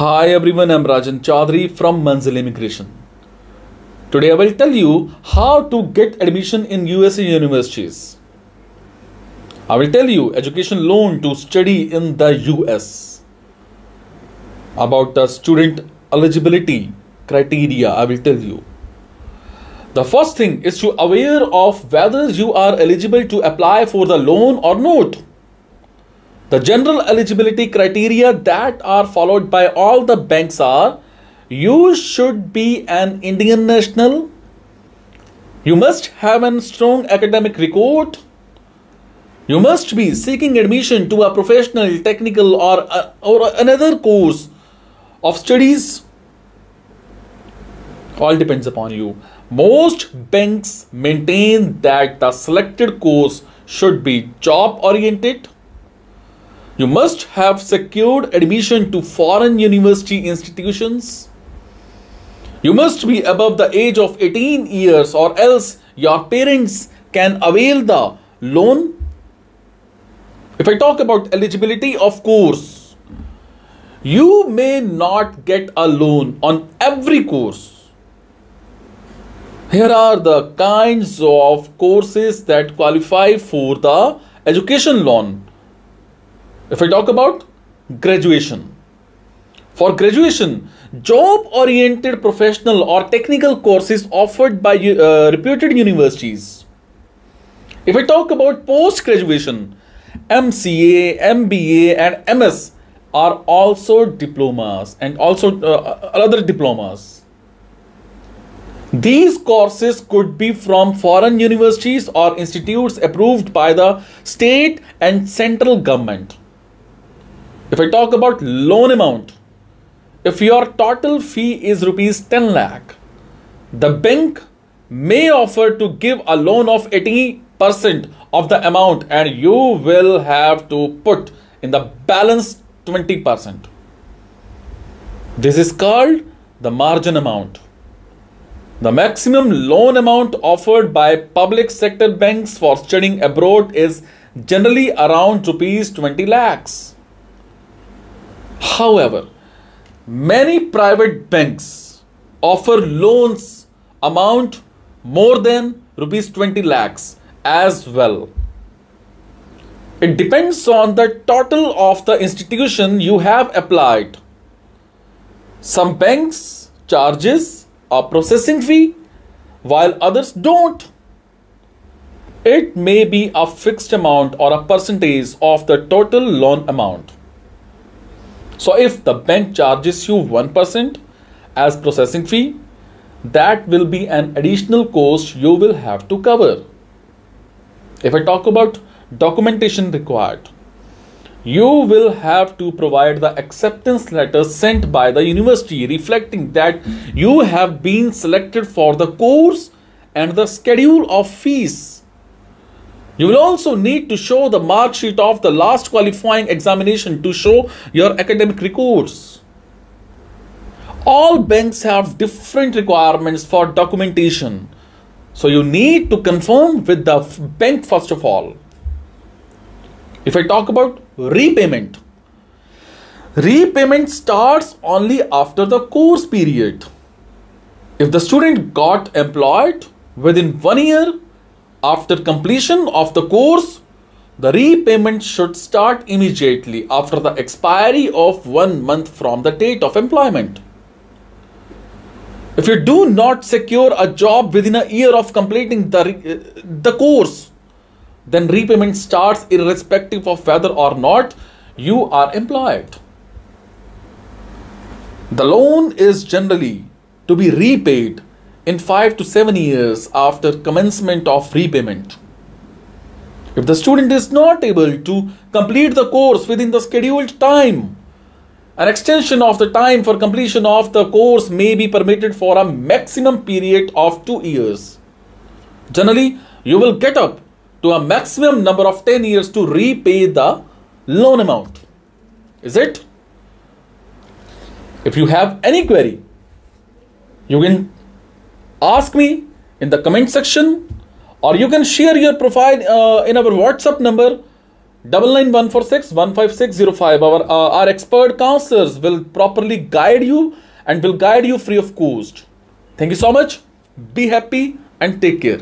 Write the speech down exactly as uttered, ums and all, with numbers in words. Hi everyone, I am Rajan Chaudhary from Manzil Immigration. Today I will tell you how to get admission in U S A universities. I will tell you education loan to study in the U S. About the student eligibility criteria, I will tell you. The first thing is to aware of whether you are eligible to apply for the loan or not. The general eligibility criteria that are followed by all the banks are: you should be an Indian national, you must have a strong academic record, you must be seeking admission to a professional, technical or, uh, or another course of studies. All depends upon you. Most banks maintain that the selected course should be job oriented. You must have secured admission to foreign university institutions. You must be above the age of eighteen years or else your parents can avail the loan. If I talk about eligibility, of course, you may not get a loan on every course. Here are the kinds of courses that qualify for the education loan. If I talk about graduation, for graduation, job-oriented professional or technical courses offered by uh, reputed universities. If I talk about post-graduation, M C A, M B A and M S are also diplomas and also uh, other diplomas. These courses could be from foreign universities or institutes approved by the state and central government. If I talk about loan amount, if your total fee is rupees ten lakh, the bank may offer to give a loan of eighty percent of the amount and you will have to put in the balance twenty percent. This is called the margin amount. The maximum loan amount offered by public sector banks for studying abroad is generally around rupees twenty lakhs. However, many private banks offer loans amount more than rupees twenty lakhs as well. It depends on the total of the institution you have applied. Some banks charges a processing fee while others don't. It may be a fixed amount or a percentage of the total loan amount. So if the bank charges you one percent as processing fee, that will be an additional cost you will have to cover. If I talk about documentation required, you will have to provide the acceptance letter sent by the university reflecting that you have been selected for the course and the schedule of fees. You will also need to show the mark sheet of the last qualifying examination to show your academic records. All banks have different requirements for documentation, so you need to confirm with the bank first of all. If I talk about repayment, repayment starts only after the course period. If the student got employed within one year, after completion of the course, the repayment should start immediately after the expiry of one month from the date of employment. If you do not secure a job within a year of completing the, the course, then repayment starts irrespective of whether or not you are employed. The loan is generally to be repaid in five to seven years after commencement of repayment. If the student is not able to complete the course within the scheduled time, an extension of the time for completion of the course may be permitted for a maximum period of two years. Generally, you will get up to a maximum number of ten years to repay the loan amount. Is it? If you have any query, you can ask me in the comment section, or you can share your profile uh, in our WhatsApp number double nine one four six one five six zero five. Our uh, our expert counselors will properly guide you and will guide you free of cost. Thank you so much. Be happy and take care.